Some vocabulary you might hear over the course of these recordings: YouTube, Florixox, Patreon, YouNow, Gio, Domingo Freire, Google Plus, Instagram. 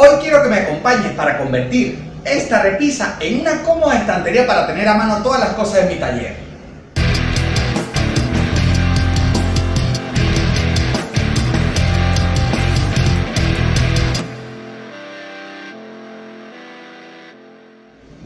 Hoy quiero que me acompañes para convertir esta repisa en una cómoda estantería para tener a mano todas las cosas de mi taller.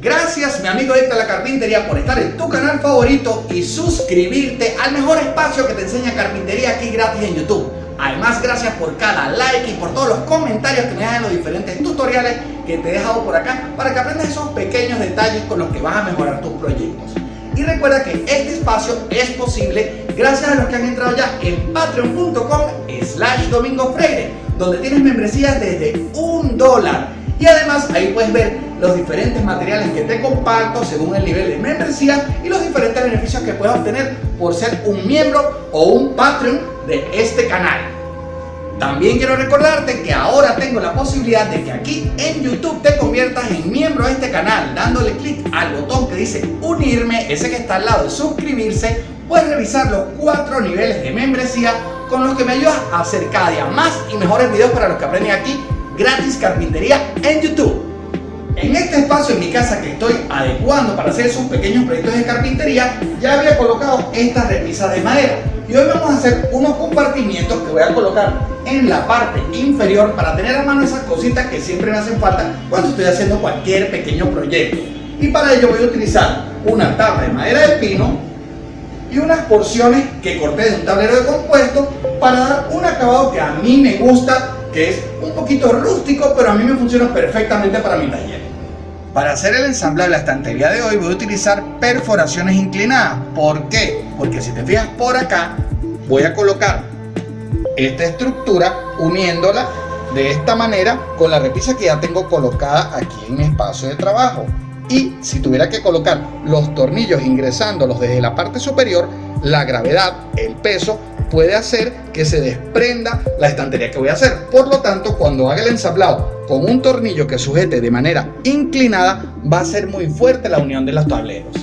Gracias, mi amigo Adicto a la Carpintería, por estar en tu canal favorito y suscribirte al mejor espacio que te enseña carpintería aquí gratis en YouTube. Además, gracias por cada like y por todos los comentarios que me dejan en los diferentes tutoriales que te he dejado por acá para que aprendas esos pequeños detalles con los que vas a mejorar tus proyectos. Y recuerda que este espacio es posible gracias a los que han entrado ya en patreon.com/DomingoFreire, donde tienes membresías desde $1. Y además ahí puedes ver los diferentes materiales que te comparto según el nivel de membresía y los diferentes beneficios que puedes obtener por ser un miembro o un Patreon de este canal. También quiero recordarte que ahora tengo la posibilidad de que aquí en YouTube te conviertas en miembro de este canal dándole clic al botón que dice unirme, ese que está al lado de suscribirse. Puedes revisar los 4 niveles de membresía con los que me ayudas a hacer cada día más y mejores videos para los que aprenden aquí gratis carpintería en YouTube. En este espacio en mi casa que estoy adecuando para hacer sus pequeños proyectos de carpintería, ya había colocado estas repisas de madera. Y hoy vamos a hacer unos compartimientos que voy a colocar en la parte inferior para tener a mano esas cositas que siempre me hacen falta cuando estoy haciendo cualquier pequeño proyecto. Y para ello voy a utilizar una tabla de madera de pino y unas porciones que corté de un tablero de compuesto para dar un acabado que a mí me gusta, que es un poquito rústico, pero a mí me funciona perfectamente para mi taller. Para hacer el ensamblado de la estantería de hoy voy a utilizar perforaciones inclinadas. ¿Por qué? Porque si te fijas por acá, voy a colocar esta estructura uniéndola de esta manera con la repisa que ya tengo colocada aquí en mi espacio de trabajo. Y si tuviera que colocar los tornillos ingresándolos desde la parte superior, la gravedad, el peso, puede hacer que se desprenda la estantería que voy a hacer. Por lo tanto, cuando haga el ensamblado con un tornillo que sujete de manera inclinada, va a ser muy fuerte la unión de los tableros.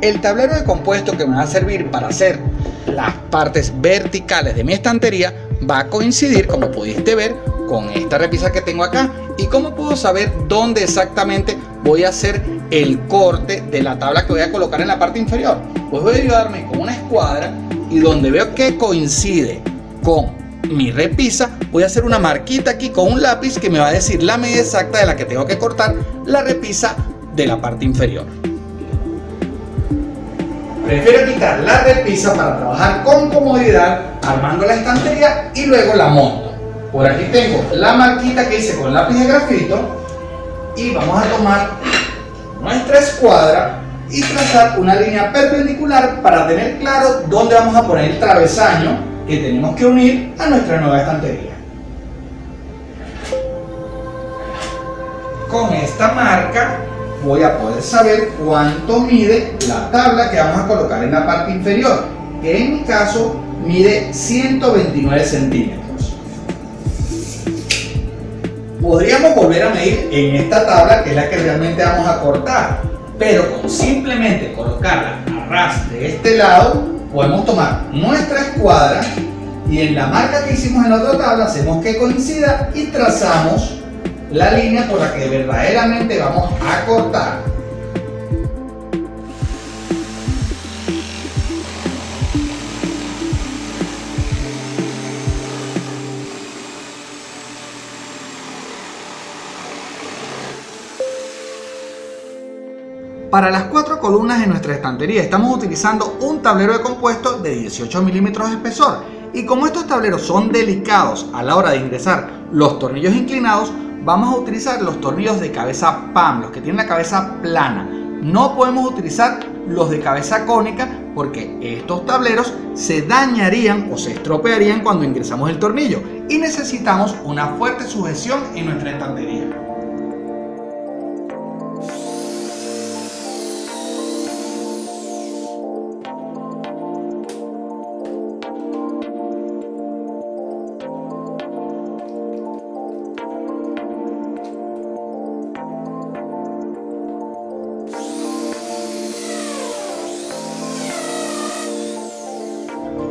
El tablero de compuesto que me va a servir para hacer las partes verticales de mi estantería va a coincidir, como pudiste ver, con esta repisa que tengo acá. ¿Y cómo puedo saber dónde exactamente voy a hacer el corte de la tabla que voy a colocar en la parte inferior? Pues voy a ayudarme con una escuadra y donde veo que coincide con mi repisa voy a hacer una marquita aquí con un lápiz que me va a decir la medida exacta de la que tengo que cortar la repisa de la parte inferior. Prefiero quitar la repisa para trabajar con comodidad armando la estantería y luego la monto. Por aquí tengo la marquita que hice con lápiz de grafito y vamos a tomar nuestra escuadra y trazar una línea perpendicular para tener claro dónde vamos a poner el travesaño que tenemos que unir a nuestra nueva estantería. Con esta marca voy a poder saber cuánto mide la tabla que vamos a colocar en la parte inferior, que en mi caso mide 129 centímetros. Podríamos volver a medir en esta tabla, que es la que realmente vamos a cortar, pero con simplemente colocarla a ras de este lado podemos tomar nuestra escuadra y en la marca que hicimos en la otra tabla hacemos que coincida y trazamos la línea por la que verdaderamente vamos a cortar. Para las 4 columnas de nuestra estantería estamos utilizando un tablero de compuesto de 18 milímetros de espesor y como estos tableros son delicados a la hora de ingresar los tornillos inclinados, vamos a utilizar los tornillos de cabeza PAM, los que tienen la cabeza plana. No podemos utilizar los de cabeza cónica porque estos tableros se dañarían o se estropearían cuando ingresamos el tornillo y necesitamos una fuerte sujeción en nuestra estantería.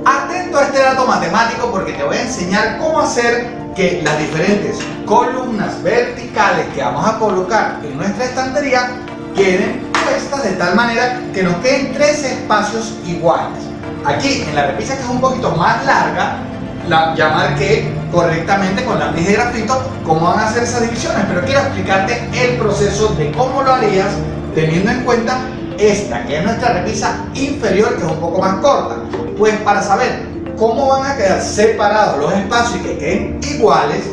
Atento a este dato matemático porque te voy a enseñar cómo hacer que las diferentes columnas verticales que vamos a colocar en nuestra estantería queden puestas de tal manera que nos queden tres espacios iguales. Aquí en la repisa, que es un poquito más larga, ya marqué correctamente con lápiz de grafito cómo van a hacer esas divisiones, pero quiero explicarte el proceso de cómo lo harías teniendo en cuenta esta, que es nuestra repisa inferior, que es un poco más corta. Pues para saber cómo van a quedar separados los espacios y que queden iguales,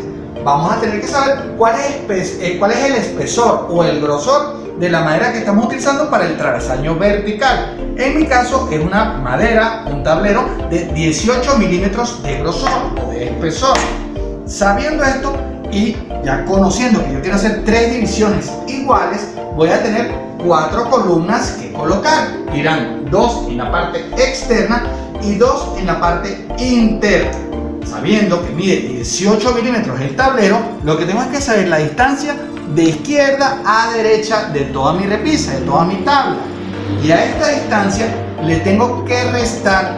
vamos a tener que saber cuál es el espesor o el grosor de la madera que estamos utilizando para el travesaño vertical. En mi caso es una madera, un tablero de 18 milímetros de grosor o de espesor. Sabiendo esto y ya conociendo que yo quiero hacer tres divisiones iguales, voy a tener cuatro columnas que colocar. Irán dos en la parte externa y dos en la parte interna. Sabiendo que mide 18 milímetros el tablero, lo que tengo es que saber la distancia de izquierda a derecha de toda mi repisa, de toda mi tabla, y a esta distancia le tengo que restar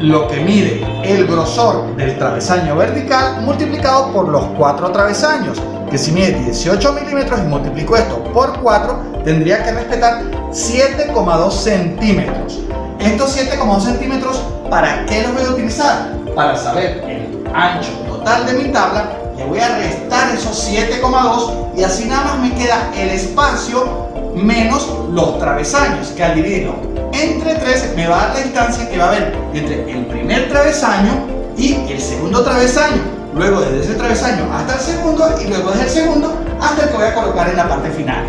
lo que mide el grosor del travesaño vertical multiplicado por los cuatro travesaños, que si mide 18 milímetros y multiplico esto por 4, tendría que respetar 7,2 centímetros. Estos 7,2 centímetros, ¿para qué los voy a utilizar? Para saber el ancho total de mi tabla, le voy a restar esos 7,2 y así nada más me queda el espacio menos los travesaños, que al dividirlo entre 3 me va a dar la distancia que va a haber entre el primer travesaño y el segundo travesaño, luego desde ese travesaño hasta el segundo y luego desde el segundo hasta el que voy a colocar en la parte final.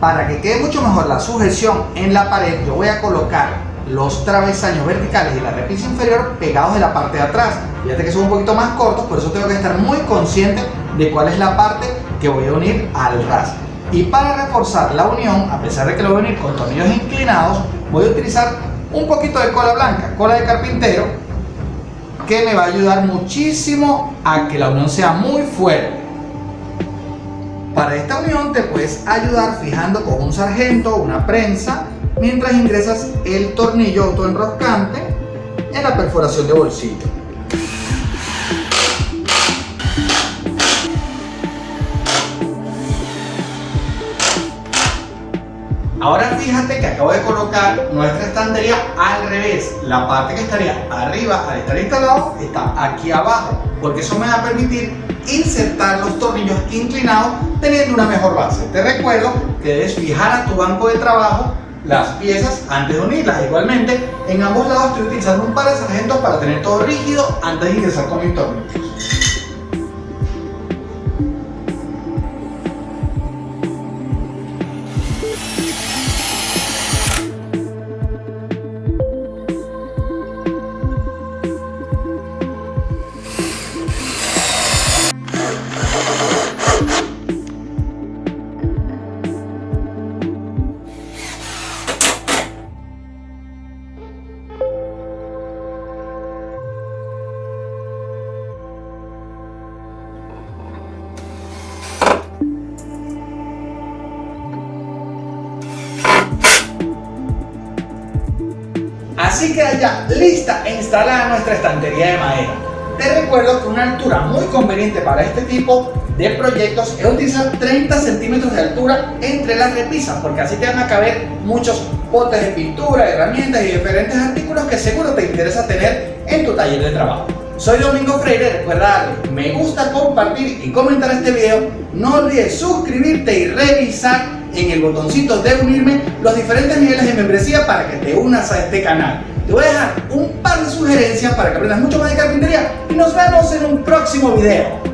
Para que quede mucho mejor la sujeción en la pared, yo voy a colocar los travesaños verticales y la repisa inferior pegados de la parte de atrás. Fíjate que son un poquito más cortos, por eso tengo que estar muy consciente de cuál es la parte que voy a unir al ras. Y para reforzar la unión, a pesar de que lo voy a unir con tornillos inclinados, voy a utilizar un poquito de cola blanca, cola de carpintero, que me va a ayudar muchísimo a que la unión sea muy fuerte. Para esta unión te puedes ayudar fijando con un sargento o una prensa mientras ingresas el tornillo autoenroscante en la perforación de bolsillo. Ahora fíjate que acabo de colocar nuestra estantería al revés. La parte que estaría arriba al estar instalado está aquí abajo, porque eso me va a permitir insertar los tornillos inclinados teniendo una mejor base. Te recuerdo que debes fijar a tu banco de trabajo las piezas antes de unirlas. Igualmente, en ambos lados estoy utilizando un par de sargentos para tener todo rígido antes de ingresar con mis tornillos. Así queda ya lista e instalada nuestra estantería de madera. Te recuerdo que una altura muy conveniente para este tipo de proyectos es utilizar 30 centímetros de altura entre las repisas, porque así te van a caber muchos potes de pintura, herramientas y diferentes artículos que seguro te interesa tener en tu taller de trabajo. Soy Domingo Freire, recuerda darle me gusta, compartir y comentar este video. No olvides suscribirte y revisar en el botoncito de unirme los diferentes niveles de membresía para que te unas a este canal. Te voy a dejar un par de sugerencias para que aprendas mucho más de carpintería y nos vemos en un próximo video.